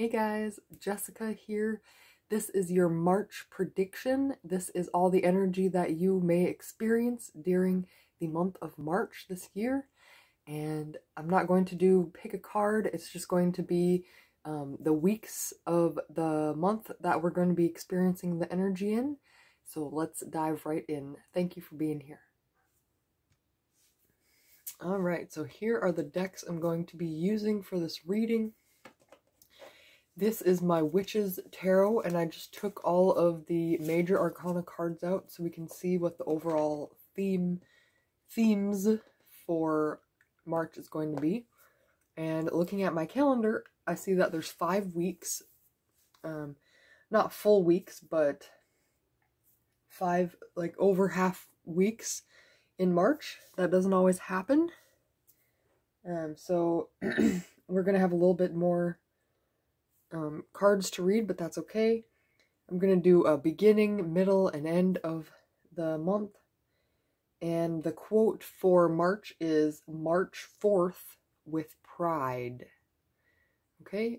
Hey guys, Jessica here. This is your March prediction. This is all the energy that you may experience during the month of March this year. And I'm not going to do pick a card. It's just going to be the weeks of the month that we're going to be experiencing the energy in. So let's dive right in. Thank you for being here. All right, so here are the decks I'm going to be using for this reading. This is my Witch's Tarot, and I just took all of the Major Arcana cards out so we can see what the overall themes for March is going to be. And looking at my calendar, I see that there's 5 weeks, not full weeks, but five, like over half weeks in March. That doesn't always happen. So we're going to have a little bit more cards to read, but that's okay. I'm gonna do a beginning, middle, and end of the month, and the quote for March is March 4th with pride. Okay,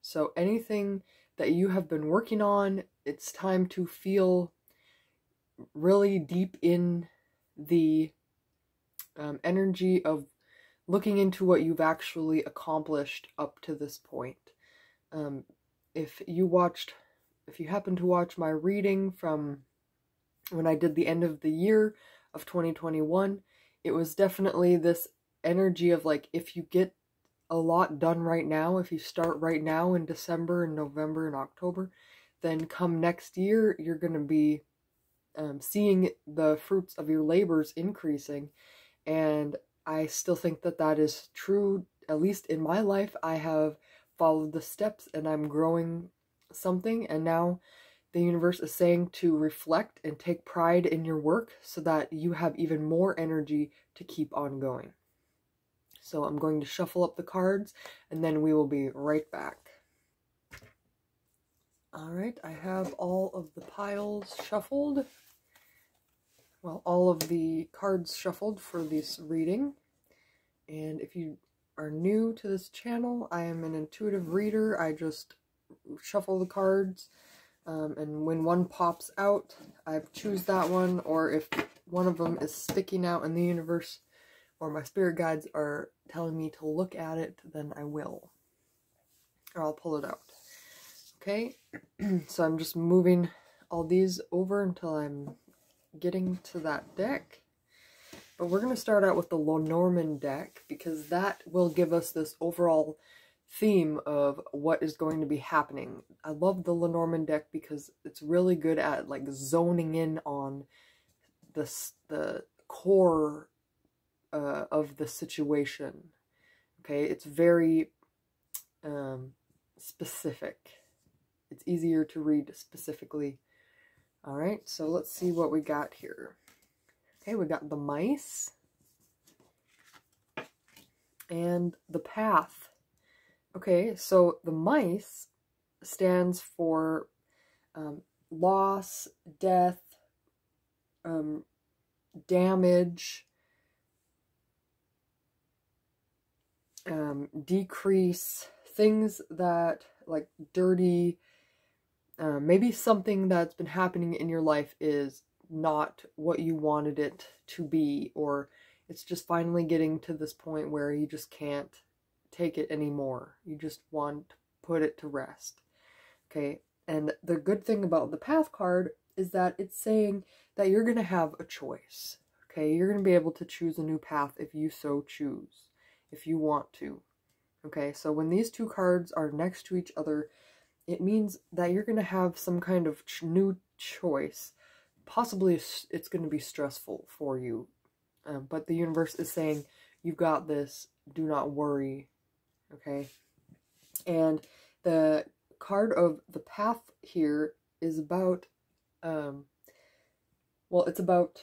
so anything that you have been working on, it's time to feel really deep in the energy of looking into what you've actually accomplished up to this point. If you happen to watch my reading from when I did the end of the year of 2021, it was definitely this energy of like, if you get a lot done right now, if you start right now in December and November and October, then come next year, you're going to be seeing the fruits of your labors increasing. And I still think that that is true. At least in my life, I have followed the steps and I'm growing something, and now the universe is saying to reflect and take pride in your work so that you have even more energy to keep on going. So I'm going to shuffle up the cards and then we will be right back. All right, I have all of the piles shuffled. Well, all of the cards shuffled for this reading. And if you are new to this channel, I am an intuitive reader. I just shuffle the cards, and when one pops out, I choose that one, or if one of them is sticking out in the universe or my spirit guides are telling me to look at it, then I will, or I'll pull it out. Okay, so I'm just moving all these over until I'm getting to that deck. But we're going to start out with the Lenormand deck, because that will give us this overall theme of what is going to be happening. I love the Lenormand deck because it's really good at like zoning in on the core of the situation. Okay, it's very specific. It's easier to read specifically. All right, so let's see what we got here. Okay, we got the mice and the path. Okay, so the mice stands for loss, death, damage, decrease, things that like dirty, maybe something that's been happening in your life is not what you wanted it to be, or it's just finally getting to this point where you just can't take it anymore. You just want to put it to rest. Okay, and the good thing about the path card is that it's saying that you're going to have a choice. Okay, you're going to be able to choose a new path if you so choose, if you want to. Okay, so when these two cards are next to each other, it means that you're going to have some kind of new choice. Possibly it's going to be stressful for you, but the universe is saying, you've got this, do not worry, okay? And the card of the path here is about, well, it's about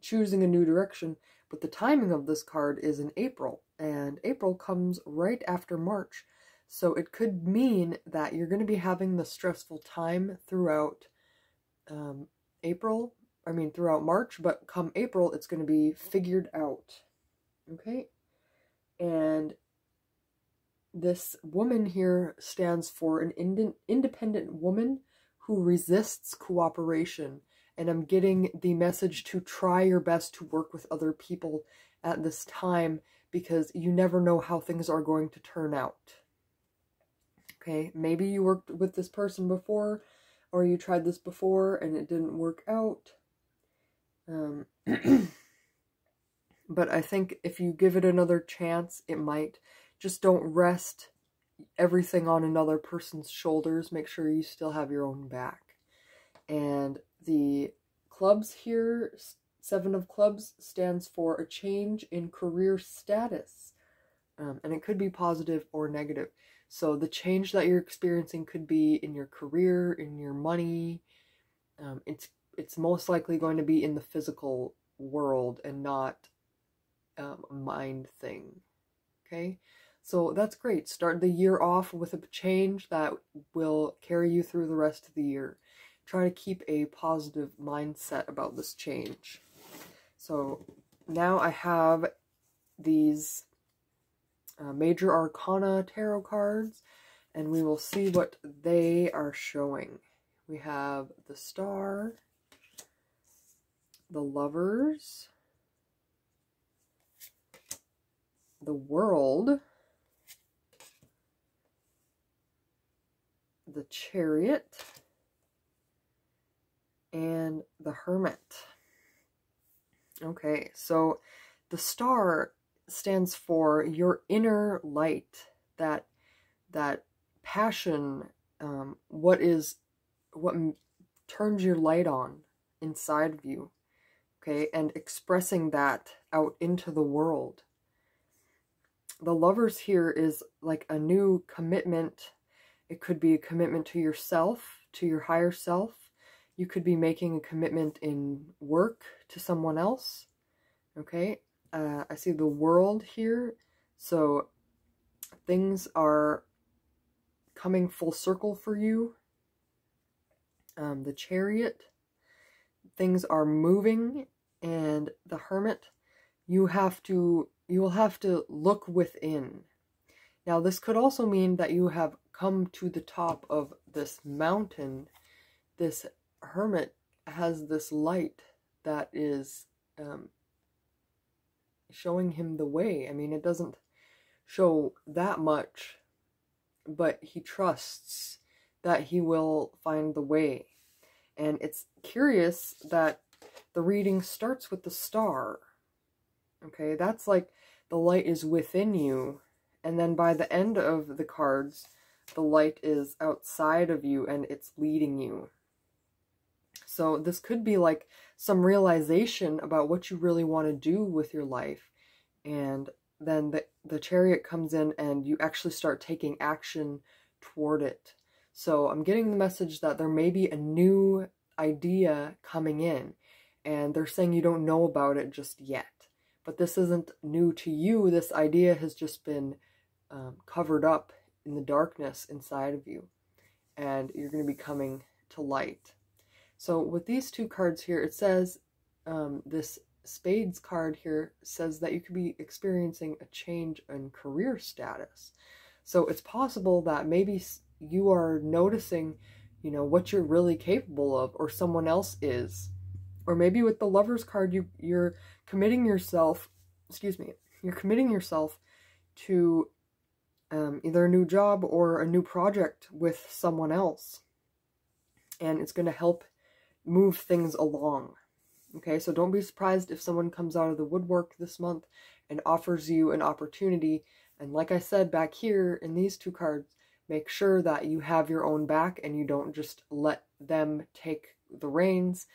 choosing a new direction, but the timing of this card is in April, and April comes right after March, so it could mean that you're going to be having the stressful time throughout throughout March, but come April, it's going to be figured out. Okay, and this woman here stands for an independent woman who resists cooperation. And I'm getting the message to try your best to work with other people at this time, because you never know how things are going to turn out. Okay, maybe you worked with this person before, or you tried this before and it didn't work out. But I think if you give it another chance, it might. Just don't rest everything on another person's shoulders. Make sure you still have your own back. And the clubs here, 7 of Clubs, stands for a change in career status. And it could be positive or negative. So the change that you're experiencing could be in your career, in your money. It's most likely going to be in the physical world and not a mind thing. Okay, so that's great. Start the year off with a change that will carry you through the rest of the year. Try to keep a positive mindset about this change. So now I have these Major Arcana tarot cards, and we will see what they are showing. We have the Star, the Lovers, the World, the Chariot, and the Hermit. Okay, so the Star stands for your inner light, that passion, what turns your light on inside of you, okay, and expressing that out into the world. The Lovers here is like a new commitment. It could be a commitment to yourself, to your higher self. You could be making a commitment in work to someone else, okay? I see the World here, so things are coming full circle for you. The Chariot, things are moving, and the Hermit, you will have to look within. Now, this could also mean that you have come to the top of this mountain. This Hermit has this light that is showing him the way. I mean, it doesn't show that much, but he trusts that he will find the way. And it's curious that the reading starts with the Star. Okay, that's like the light is within you, and then by the end of the cards, the light is outside of you and it's leading you. So this could be like some realization about what you really want to do with your life. And then the Chariot comes in and you actually start taking action toward it. So I'm getting the message that there may be a new idea coming in, and they're saying you don't know about it just yet. But this isn't new to you. This idea has just been covered up in the darkness inside of you, and you're going to be coming to light. So with these two cards here, it says, this Spades card here says that you could be experiencing a change in career status. So it's possible that maybe you are noticing, you know, what you're really capable of, or someone else is. Or maybe with the Lovers card, you're committing yourself, you're committing yourself to either a new job or a new project with someone else. And it's going to help move things along. Okay, so don't be surprised if someone comes out of the woodwork this month and offers you an opportunity. And like I said back here in these two cards, make sure that you have your own back and you don't just let them take the reins.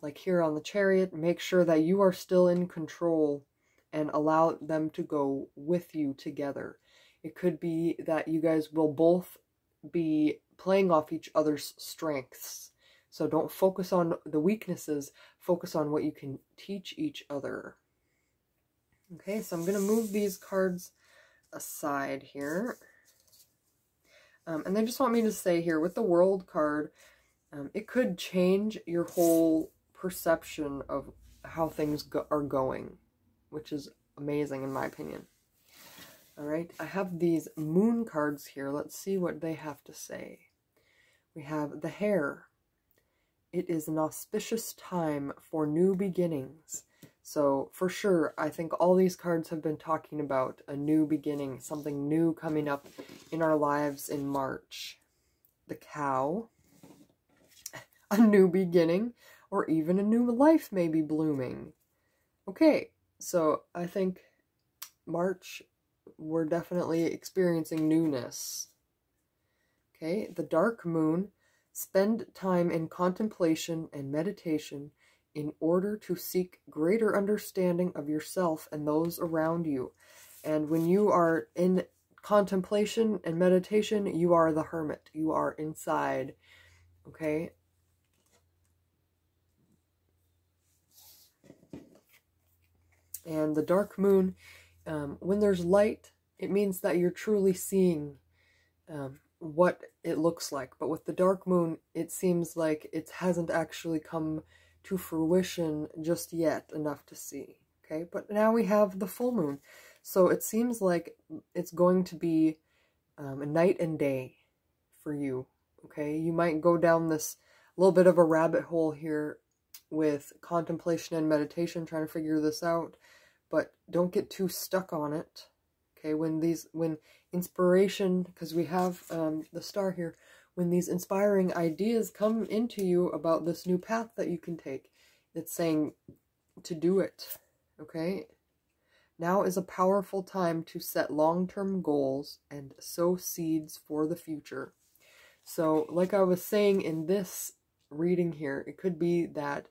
Like here on the Chariot, make sure that you are still in control and allow them to go with you together. It could be that you guys will both be playing off each other's strengths. So don't focus on the weaknesses, focus on what you can teach each other. Okay, so I'm going to move these cards aside here. And they just want me to say here with the World card, it could change your whole perception of how things are going, which is amazing in my opinion. All right, I have these moon cards here. Let's see what they have to say. We have the Hare. It is an auspicious time for new beginnings. So for sure, I think all these cards have been talking about a new beginning, something new coming up in our lives in March. The Cow, a new beginning, or even a new life may be blooming. Okay, so I think March, we're definitely experiencing newness. Okay, the Dark Moon, spend time in contemplation and meditation in order to seek greater understanding of yourself and those around you. And when you are in contemplation and meditation, you are the hermit. You are inside. Okay? And the Dark Moon, when there's light, it means that you're truly seeing what it looks like. But with the Dark Moon, it seems like it hasn't actually come to fruition just yet enough to see. Okay, but now we have the full moon. So it seems like it's going to be a night and day for you. Okay, you might go down this little bit of a rabbit hole here with contemplation and meditation, trying to figure this out, but don't get too stuck on it. Okay, when inspiration, because we have the star here, when these inspiring ideas come into you about this new path that you can take, it's saying to do it, okay? Now is a powerful time to set long-term goals and sow seeds for the future. So, like I was saying in this reading here, it could be that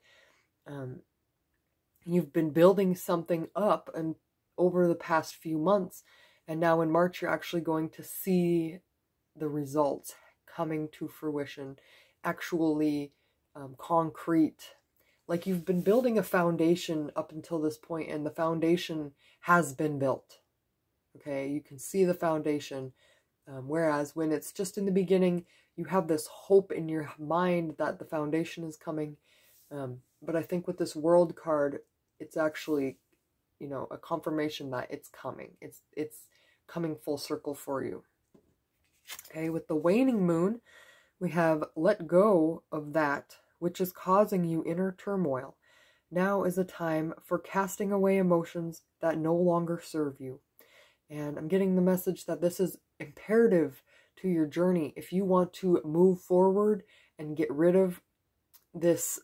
you've been building something up and over the past few months, and now in March you're actually going to see the results coming to fruition, actually concrete. Like you've been building a foundation up until this point, and the foundation has been built. Okay, you can see the foundation. Whereas when it's just in the beginning, you have this hope in your mind that the foundation is coming. But I think with this World card, it's actually, you know, a confirmation that it's coming. It's coming full circle for you. Okay, with the waning moon, we have let go of that which is causing you inner turmoil. Now is a time for casting away emotions that no longer serve you. And I'm getting the message that this is imperative to your journey. If you want to move forward and get rid of this,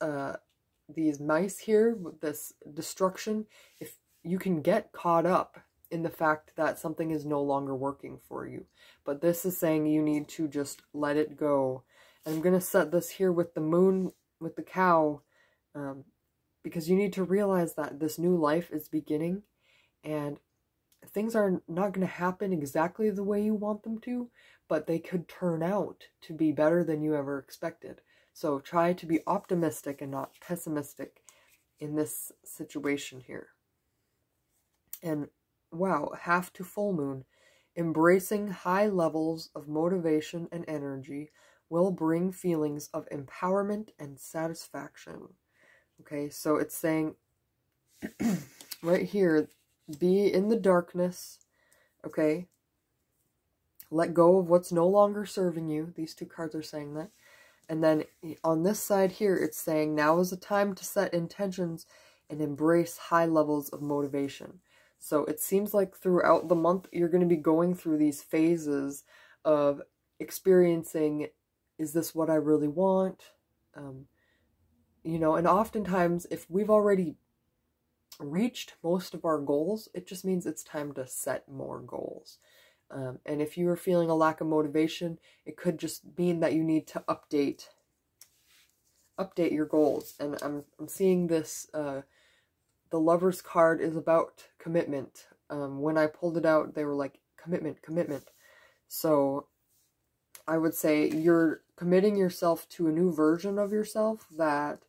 these mice here, with this destruction, if you can get caught up in the fact that something is no longer working for you. But this is saying you need to just let it go. And I'm going to set this here with the moon, with the cow, because you need to realize that this new life is beginning and things are not going to happen exactly the way you want them to, but they could turn out to be better than you ever expected. So try to be optimistic and not pessimistic in this situation here. And wow, half to full moon. Embracing high levels of motivation and energy will bring feelings of empowerment and satisfaction. Okay, so it's saying right here, be in the darkness, okay? Let go of what's no longer serving you. These two cards are saying that. And then on this side here, it's saying now is the time to set intentions and embrace high levels of motivation. So it seems like throughout the month, you're going to be going through these phases of experiencing, is this what I really want? You know, and oftentimes if we've already reached most of our goals, it just means it's time to set more goals. And if you are feeling a lack of motivation, it could just mean that you need to update your goals. And I'm seeing this, the Lover's card is about commitment. When I pulled it out, they were like, commitment, commitment. So I would say you're committing yourself to a new version of yourself that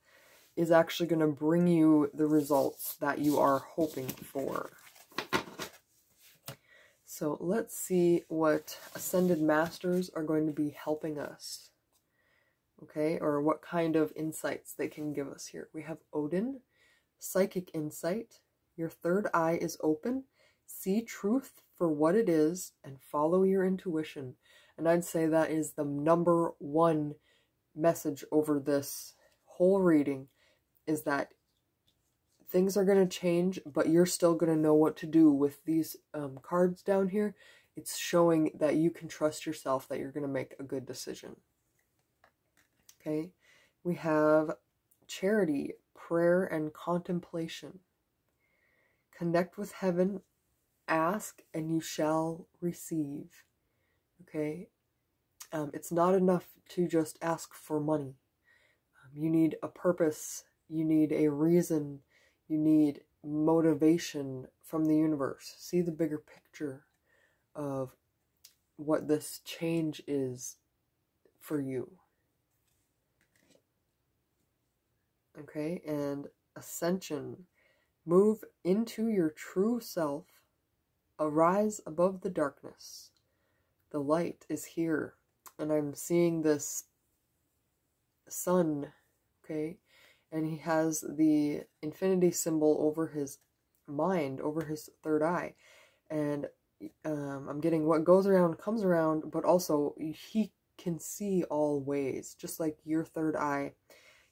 is actually going to bring you the results that you are hoping for. So let's see what Ascended Masters are going to be helping us. Okay, or what kind of insights they can give us here. We have Odin. Psychic insight. Your third eye is open. See truth for what it is and follow your intuition. And I'd say that is the number one message over this whole reading, is that things are going to change, but you're still going to know what to do with these cards down here. It's showing that you can trust yourself, that you're going to make a good decision. Okay, we have charity, prayer, and contemplation. Connect with heaven, ask, and you shall receive. Okay, it's not enough to just ask for money. You need a purpose, you need a reason, you need motivation from the universe. See the bigger picture of what this change is for you. Okay, and ascension. Move into your true self. Arise above the darkness. The light is here. And I'm seeing this sun, okay? And he has the infinity symbol over his mind, over his third eye. And I'm getting what goes around comes around, but also he can see all ways, just like your third eye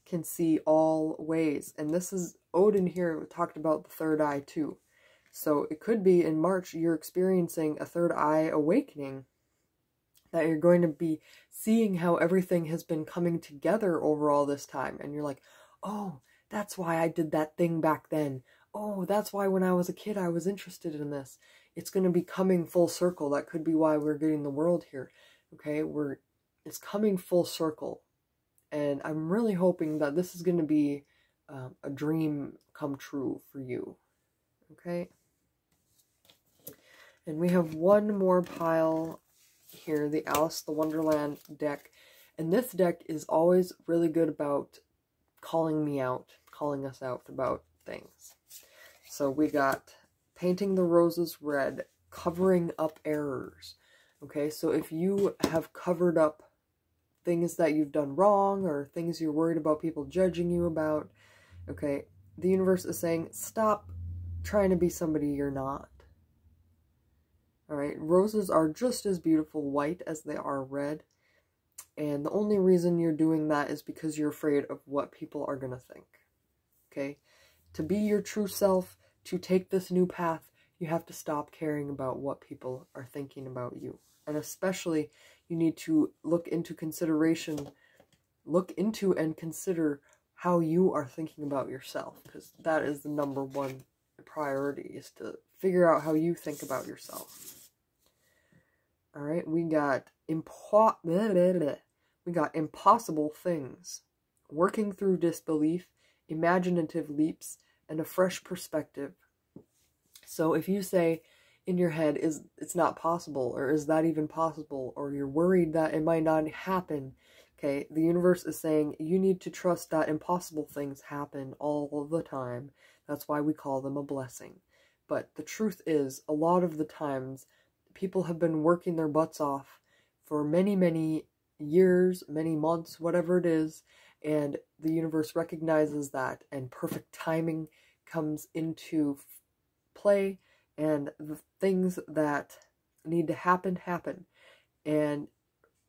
can see all ways. And this is Odin here talked about the third eye too. So it could be in March you're experiencing a third eye awakening, that you're going to be seeing how everything has been coming together over all this time. And you're like, oh, that's why I did that thing back then. Oh, that's why when I was a kid I was interested in this. It's going to be coming full circle. That could be why we're getting the world here. Okay, it's coming full circle. And I'm really hoping that this is going to be a dream come true for you. Okay. And we have one more pile here, the Alice the Wonderland deck. And this deck is always really good about calling me out, calling us out about things. So we got painting the roses red, covering up errors. Okay, so if you have covered up things that you've done wrong, or things you're worried about people judging you about, okay, the universe is saying, stop trying to be somebody you're not. Alright, roses are just as beautiful white as they are red, and the only reason you're doing that is because you're afraid of what people are going to think. Okay, to be your true self, to take this new path, you have to stop caring about what people are thinking about you. And especially, you need to look into and consider how you are thinking about yourself, because that is the number one priority, is to figure out how you think about yourself. All right, we got impossible things, working through disbelief, imaginative leaps, and a fresh perspective. So if you say in your head, it's not possible, or is that even possible, or you're worried that it might not happen, okay, the universe is saying you need to trust that impossible things happen all the time. That's why we call them a blessing. But the truth is, a lot of the times, people have been working their butts off for many, many years, many months, whatever it is, and the universe recognizes that, and perfect timing comes into play. And the things that need to happen, happen. And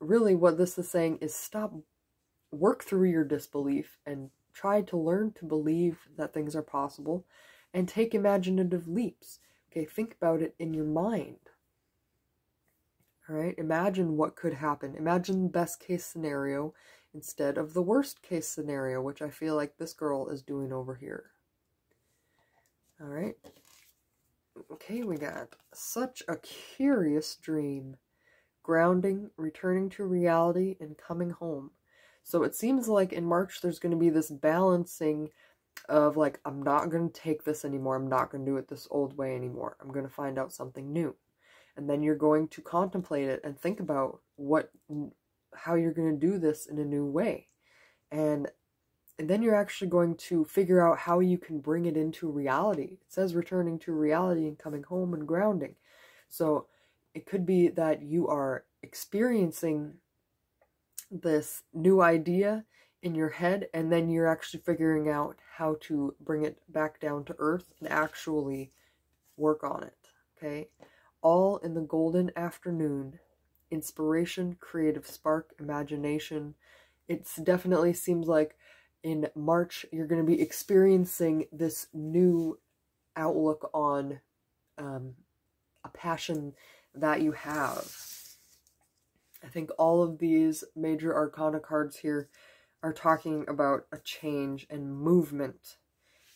really what this is saying is stop, work through your disbelief, and try to learn to believe that things are possible, and take imaginative leaps. Okay, think about it in your mind. All right, imagine what could happen. Imagine the best case scenario instead of the worst case scenario, which I feel like this girl is doing over here. All right. Okay, we got such a curious dream, grounding, returning to reality, and coming home. So it seems like in March there's going to be this balancing of like, I'm not going to take this anymore, I'm not going to do it this old way anymore, I'm going to find out something new. And then you're going to contemplate it and think about how you're going to do this in a new way. And then you're actually going to figure out how you can bring it into reality. It says returning to reality and coming home and grounding. So it could be that you are experiencing this new idea in your head, and then you're actually figuring out how to bring it back down to earth and actually work on it. Okay? all in the golden afternoon. Inspiration, creative spark, imagination. It definitely seems like in March you're going to be experiencing this new outlook on a passion that you have. I think all of these major arcana cards here are talking about a change and movement,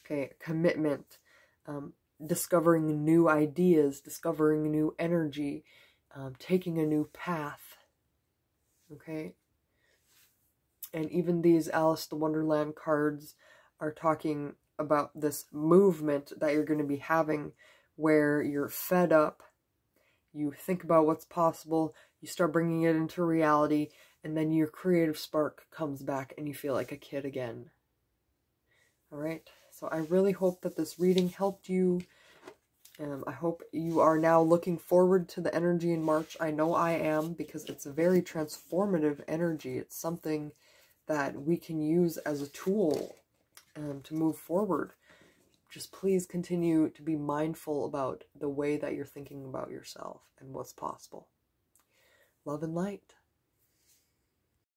okay, commitment, discovering new ideas, discovering new energy, taking a new path, okay? And even these Alice the Wonderland cards are talking about this movement that you're going to be having where you're fed up, you think about what's possible, you start bringing it into reality, and then your creative spark comes back and you feel like a kid again. All right, so I really hope that this reading helped you. I hope you are now looking forward to the energy in March. I know I am, because it's a very transformative energy. It's something that we can use as a tool to move forward. Just please continue to be mindful about the way that you're thinking about yourself and what's possible. Love and light.